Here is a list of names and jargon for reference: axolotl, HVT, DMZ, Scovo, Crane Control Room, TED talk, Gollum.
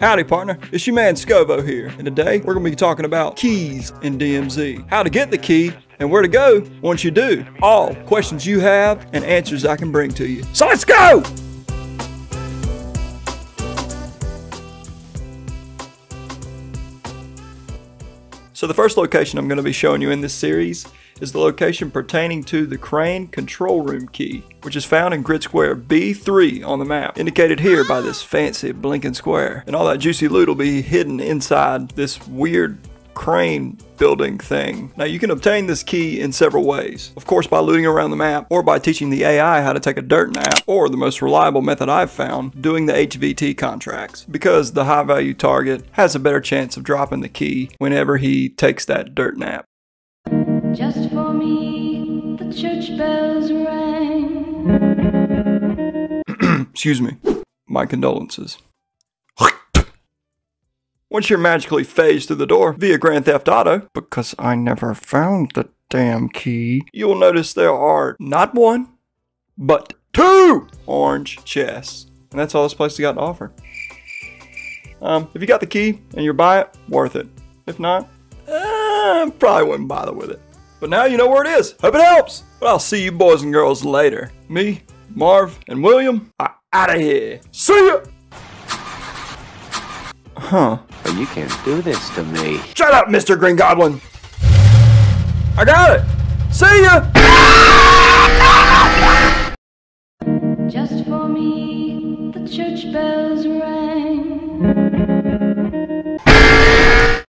Howdy partner, it's your man Scovo here, and today we're going to be talking about keys in DMZ. How to get the key and where to go once you do. All questions you have and answers I can bring to you. So let's go! So the first location I'm going to be showing you in this series is the location pertaining to the Crane Control Room key, which is found in grid square B3 on the map, indicated here by this fancy blinking square. And all that juicy loot will be hidden inside this weird crane building thing. Now you can obtain this key in several ways. Of course, by looting around the map, or by teaching the AI how to take a dirt nap, or the most reliable method I've found, doing the HVT contracts, because the high value target has a better chance of dropping the key whenever he takes that dirt nap. Just for me, the church bells rang. Excuse me. My condolences. Once you're magically phased through the door via Grand Theft Auto, because I never found the damn key, you'll notice there are not one, but two orange chests. And that's all this place has got to offer. If you got the key and you buy it, worth it. If not, probably wouldn't bother with it. But now you know where it is. Hope it helps. But I'll see you boys and girls later. Me, Marv, and William are out of here. See ya! Huh. But you can't do this to me. Shut up, Mr. Green Goblin! I got it! See ya! Just for me, the church bells rang.